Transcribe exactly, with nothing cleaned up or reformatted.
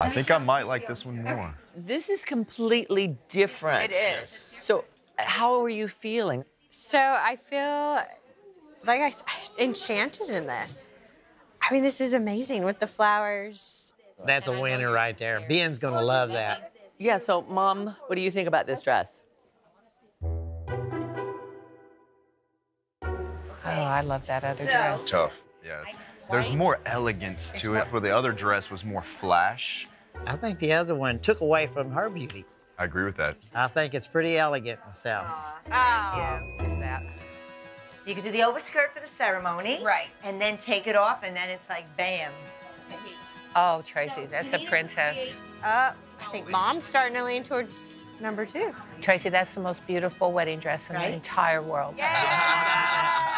I think I might like this one more. This is completely different. It is. So how are you feeling? So I feel like I, I enchanted in this. I mean, this is amazing with the flowers. That's a winner right there. Ben's gonna love that. Yeah, so Mom, what do you think about this dress? Oh, I love that other dress. It's tough, yeah. It's, there's more elegance to it, where the other dress was more flash. I think the other one took away from her beauty. I agree with that. I think it's pretty elegant myself. Aw, thank you. That. You could do the overskirt for the ceremony. Right. And then take it off, and then it's like, bam. Oh, Tracy, that's a princess. Uh, I think Mom's starting to lean towards number two. Tracy, that's the most beautiful wedding dress in right? the entire world. Yeah.